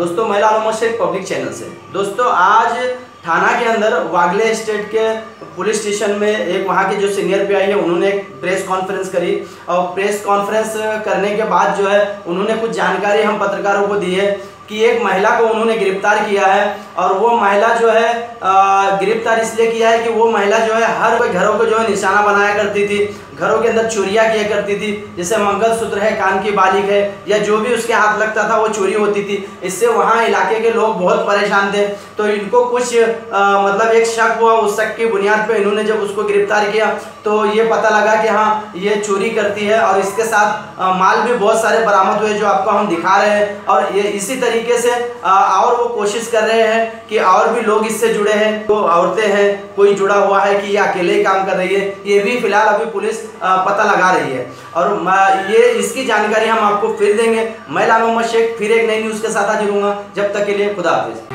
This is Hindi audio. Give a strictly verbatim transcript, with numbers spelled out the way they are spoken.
दोस्तों मैं लाल मोहम्मद शेख पब्लिक चैनल से। दोस्तों आज थाना के अंदर वागले स्टेट के पुलिस स्टेशन में एक वहाँ के जो सीनियर पी आई है उन्होंने एक प्रेस कॉन्फ्रेंस करी और प्रेस कॉन्फ्रेंस करने के बाद जो है उन्होंने कुछ जानकारी हम पत्रकारों को दी है कि एक महिला को उन्होंने गिरफ्तार किया है और वो महिला जो है गिरफ्तार इसलिए किया है कि वो महिला जो है हर कोई घरों को जो है निशाना बनाया करती थी, घरों के अंदर चोरियाँ किया करती थी, जैसे मंगलसूत्र है, कान की बालिक है या जो भी उसके हाथ लगता था वो चोरी होती थी। इससे वहाँ इलाके के लोग बहुत परेशान थे, तो इनको कुछ आ, मतलब एक शक हुआ। उस शक की बुनियाद पर इन्होंने जब उसको गिरफ्तार किया तो ये पता लगा कि हाँ ये चोरी करती है और इसके साथ आ, माल भी बहुत सारे बरामद हुए जो आपको हम दिखा रहे हैं। और ये इसी तरीके से आ, और वो कोशिश कर रहे हैं कि और भी लोग इससे जुड़े हैं, तो औरतें हैं, कोई जुड़ा हुआ है कि ये अकेले ही काम कर रही है, ये भी फिलहाल अभी पुलिस पता लगा रही है और ये इसकी जानकारी हम आपको फिर देंगे। मैं लाल मोहम्मद शेख फिर एक नई न्यूज़ के साथ हाजिर हूँगा। जब तक के लिए खुदा हाफिज़।